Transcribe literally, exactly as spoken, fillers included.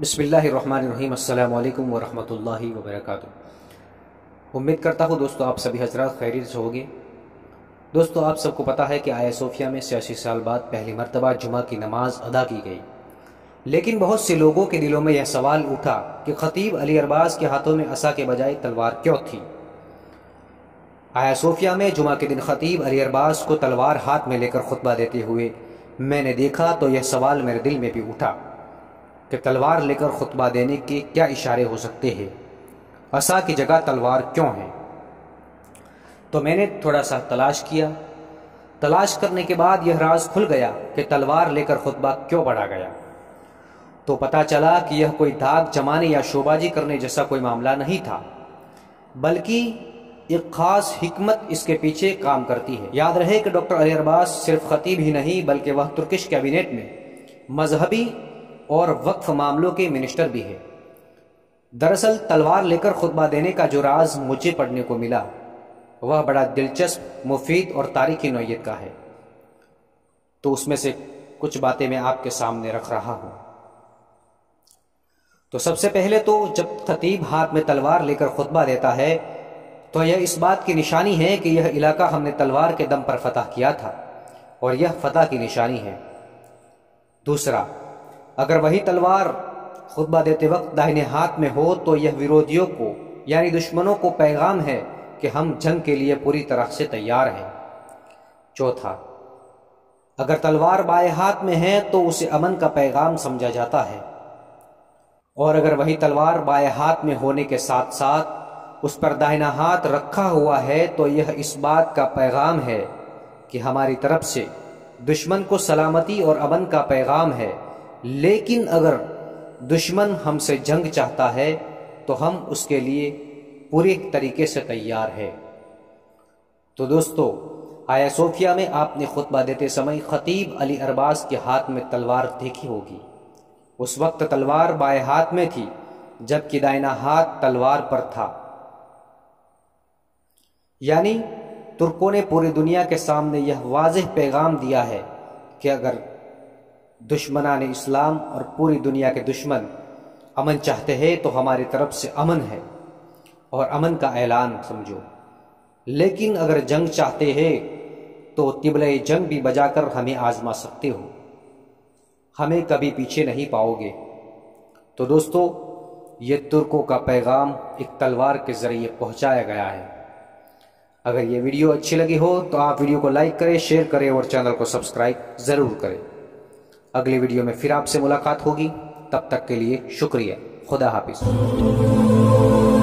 बिस्मिल्लाहिर्रहमानिर्रहीम, अस्सलाम वालेकुम वरहमतुल्लाहि वबरकातुहू। उम्मीद करता हूँ दोस्तों आप सभी हजरात खैरियत से होंगे। दोस्तों आप सबको पता है कि आया सोफिया में सियासी साल बाद पहली मरतबा जुमा की नमाज अदा की गई, लेकिन बहुत से लोगों के दिलों में यह सवाल उठा कि खतीब अली अरबाज के हाथों में असा के बजाय तलवार क्यों थी। आया सोफिया में जुमा के दिन खतीब अली अरबाज को तलवार हाथ में लेकर खुतबा देते हुए मैंने देखा, तो यह सवाल मेरे दिल में भी उठा कि तलवार लेकर खुतबा देने के क्या इशारे हो सकते हैं, असा की जगह तलवार क्यों है। तो मैंने थोड़ा सा तलाश किया। तलाश करने के बाद यह राज खुल गया कि तलवार लेकर खुतबा क्यों पढ़ा गया। तो पता चला कि यह कोई दाग जमाने या शोबाजी करने जैसा कोई मामला नहीं था, बल्कि एक खास हिकमत इसके पीछे काम करती है। याद रहे कि डॉक्टर अली अरबास सिर्फ खतीब ही नहीं, बल्कि वह तुर्किश कैबिनेट में मजहबी और वक्फ मामलों के मिनिस्टर भी है। दरअसल तलवार लेकर खुतबा देने का जो राज मुझे पढ़ने को मिला वह बड़ा दिलचस्प, मुफीद और तारीखी नौयत का है, तो उसमें से कुछ बातें मैं आपके सामने रख रहा हूं। तो सबसे पहले तो जब खतीब हाथ में तलवार लेकर खुतबा देता है तो यह इस बात की निशानी है कि यह इलाका हमने तलवार के दम पर फतह किया था और यह फतह की निशानी है। दूसरा, अगर वही तलवार खुतबा देते वक्त दाहिने हाथ में हो तो यह विरोधियों को यानी दुश्मनों को पैगाम है कि हम जंग के लिए पूरी तरह से तैयार हैं। चौथा, अगर तलवार बाएं हाथ में है तो उसे अमन का पैगाम समझा जाता है, और अगर वही तलवार बाएं हाथ में होने के साथ साथ उस पर दाहिना हाथ रखा हुआ है तो यह इस बात का पैगाम है कि हमारी तरफ से दुश्मन को सलामती और अमन का पैगाम है, लेकिन अगर दुश्मन हमसे जंग चाहता है तो हम उसके लिए पूरे तरीके से तैयार है। तो दोस्तों आया सोफिया में आपने खुतबा देते समय खतीब अली अरबास के हाथ में तलवार देखी होगी। उस वक्त तलवार बाएं हाथ में थी, जबकि दाहिना हाथ तलवार पर था। यानी तुर्कों ने पूरी दुनिया के सामने यह वाज़ेह पैगाम दिया है कि अगर दुश्मनाने इस्लाम और पूरी दुनिया के दुश्मन अमन चाहते हैं तो हमारी तरफ से अमन है और अमन का ऐलान समझो, लेकिन अगर जंग चाहते हैं तो तिबले जंग भी बजाकर हमें आजमा सकते हो, हमें कभी पीछे नहीं पाओगे। तो दोस्तों ये तुर्कों का पैगाम एक तलवार के ज़रिए पहुंचाया गया है। अगर ये वीडियो अच्छी लगी हो तो आप वीडियो को लाइक करें, शेयर करें और चैनल को सब्सक्राइब ज़रूर करें। अगले वीडियो में फिर आपसे मुलाकात होगी, तब तक के लिए शुक्रिया। खुदा हाफिज़।